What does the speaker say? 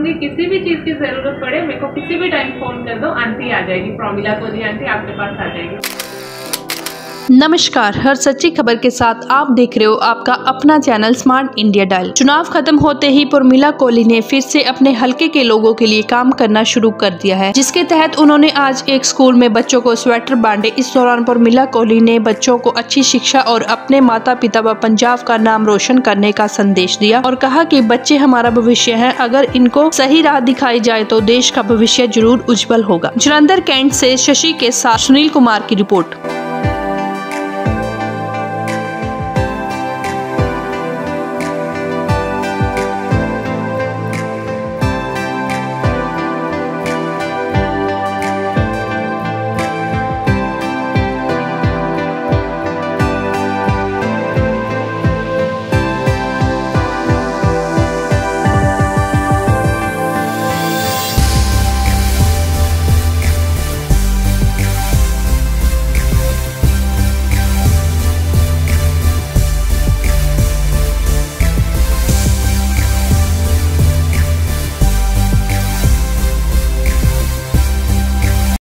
मुझे किसी भी चीज़ की ज़रूरत पड़े मेरे को किसी भी टाइम फ़ोन कर दो, आंटी आ जाएगी, प्रोमिला कोहली आंटी आपके पास आ जाएगी। नमस्कार, हर सच्ची खबर के साथ आप देख रहे हो आपका अपना चैनल स्मार्ट इंडिया डायल। चुनाव खत्म होते ही प्रोमिला कोहली ने फिर से अपने हलके के लोगों के लिए काम करना शुरू कर दिया है, जिसके तहत उन्होंने आज एक स्कूल में बच्चों को स्वेटर बांटे। इस दौरान प्रोमिला कोहली ने बच्चों को अच्छी शिक्षा और अपने माता पिता व पंजाब का नाम रोशन करने का संदेश दिया और कहा कि बच्चे हमारा भविष्य है, अगर इनको सही राह दिखाई जाए तो देश का भविष्य जरूर उज्जवल होगा। जलंधर कैंट से शशि के साथ सुनील कुमार की रिपोर्ट।